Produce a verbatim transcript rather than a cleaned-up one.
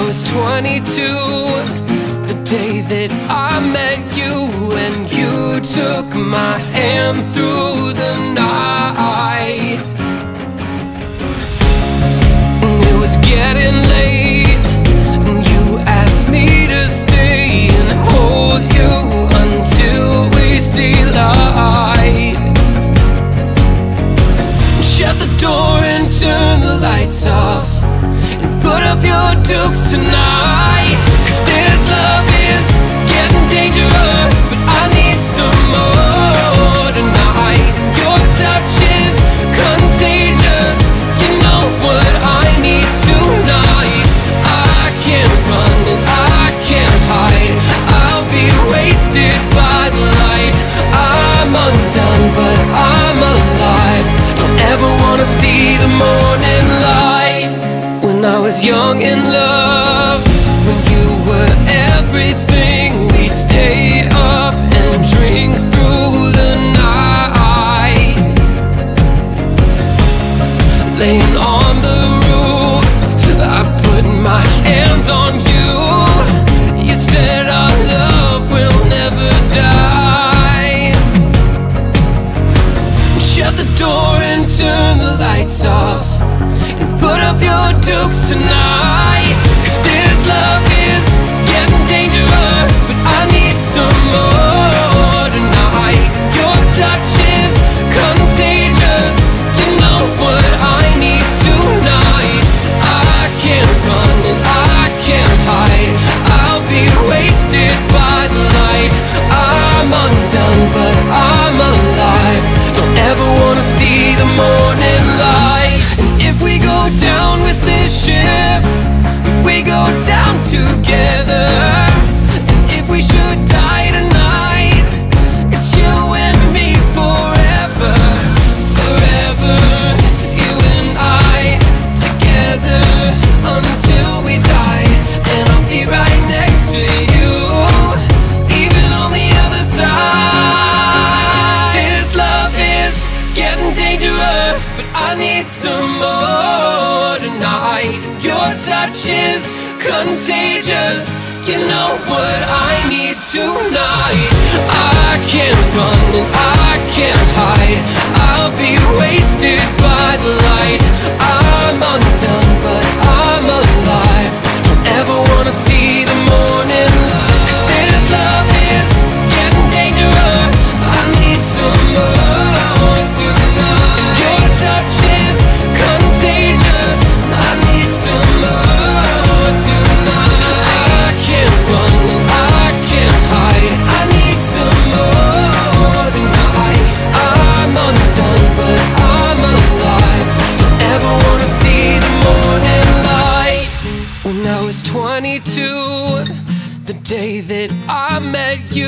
I was twenty-two, the day that I met you, and you took my hand through the night. And it was getting late, and you asked me to stay and hold you until we see light. Shut the door and turn the lights off. Put up your dukes tonight, 'cause this love is getting dangerous, but I need some more tonight. Your touch is contagious, you know what I need tonight. I can't run and I can't hide, I'll be wasted by the light. I'm undone but I'm alive, don't ever wanna see the morning light. When I was young in love, when you were everything, we'd stay up and drink through the night. Laying on the roof, I put my hands on you. You said our love will never die. Shut the door and turn the lights off. Put up your dukes tonight, 'cause this love is getting dangerous, but I need some more tonight. Your touch is contagious, you know what I need tonight. I can't run and I can't hide, I'll be wasted by the light. I'm undone but I'm alive, don't ever wanna see the morning light. If we go down with this ship, we go down together. And if we should die tonight, it's you and me forever. Forever, you and I, together until we die. And I'll be right next to you, even on the other side. This love is getting dangerous, but I need some more. Your touch is contagious, you know what I need tonight. I can't run and I can't hide, I'll be wasted by the light. I'm undone but I'm alive, don't ever wanna see the morning light. 'Cause this love is getting dangerous, I need some more tonight. Your touch is contagious, I need some more tonight. I can't run and I can't hide, I need some more tonight. I'm undone but I'm alive, don't ever wanna see the morning light. When I was twenty-two, the day that I met you,